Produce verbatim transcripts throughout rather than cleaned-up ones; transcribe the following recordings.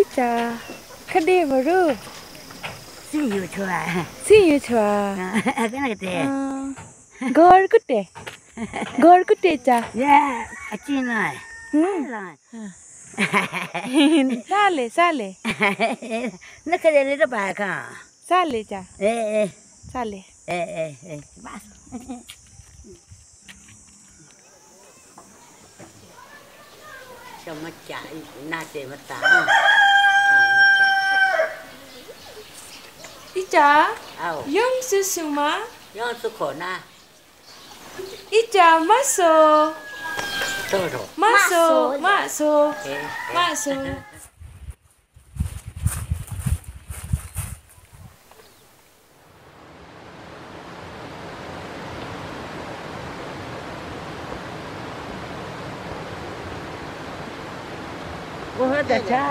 Icha, Kadivaru. See you, Chua. See you, Chua. I'm going to get Gor Kutte. Gor Kutte, Icha. Yeah, a chino. Hmm. Sale, sale. Look at the little bag, huh? Sale, Icha. Eh, eh. Sale. Eh, eh, eh. Bas. Much nothing but Icha, young Susuma, young Sukona Icha, Maso, Maso, Maso, Maso. बहुत अच्छा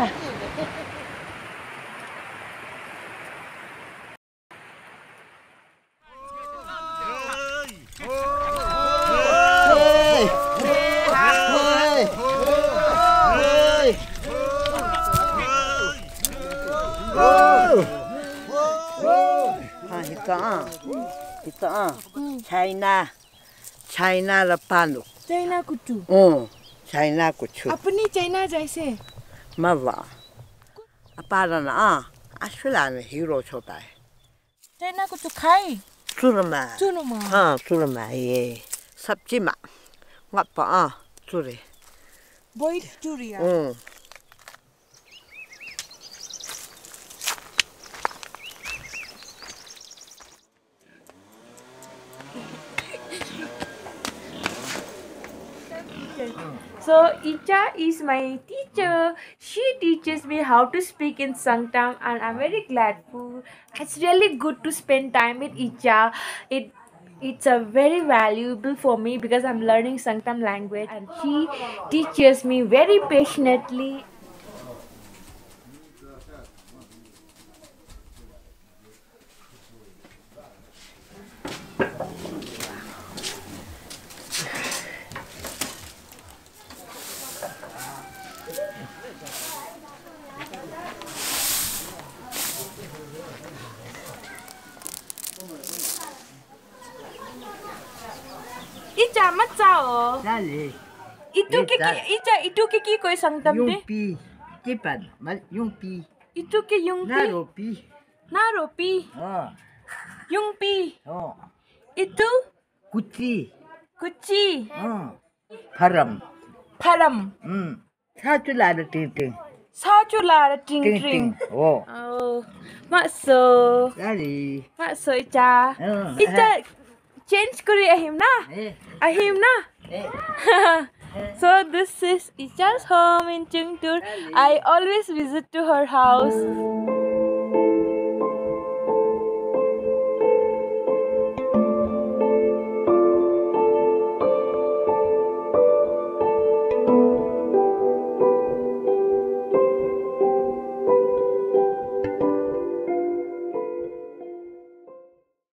China China Lapano China Kutu Oh China Kutu अपनी China जैसे Mother, a pardon, ah, I should have a hero shot. Then I go to Kai. Turma, Turma, ah, Turma, eh. Subjima. What for, ah, Turi. Boy, Turia. Oh. So, Icha is my teacher. She teaches me how to speak in Sangtam and I'm very glad. It's really good to spend time with Icha. It, it's a very valuable for me because I'm learning Sangtam language and she teaches me very passionately. Icha, Matsao. Sale. Itu ke Icha, itu ke ki koi sangtam de? Yumpi. Kipan, mal yumpi. Itu ke yumpi. Naropi. Naropi. Oh. Yumpi. Oh. Itu kuci. Kuci. Oh. Param. Param. Hmm. Satu lada ting ting. Satu lada ting ting. Oh. Oh. Matso. Sale. Matso Icha. Icha. Change kuri ahim na, ahim na. So this is Icha's home in Chungtor. I always visit to her house.